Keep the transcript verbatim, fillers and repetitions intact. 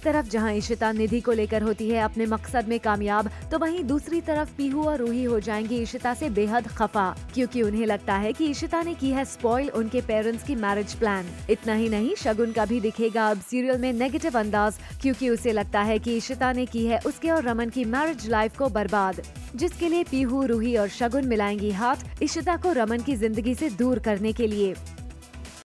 एक तरफ जहां इशिता निधि को लेकर होती है अपने मकसद में कामयाब, तो वहीं दूसरी तरफ पीहू और रूही हो जाएंगी इशिता से बेहद खफा, क्योंकि उन्हें लगता है कि इशिता ने की है स्पॉइल उनके पेरेंट्स की मैरिज प्लान। इतना ही नहीं, शगुन का भी दिखेगा अब सीरियल में नेगेटिव अंदाज, क्योंकि उसे लगता है कि इशिता ने की है उसके और रमन की मैरिज लाइफ को बर्बाद, जिसके लिए पीहू, रूही और शगुन मिलाएंगी हाथ इशिता को रमन की जिंदगी से दूर करने के लिए।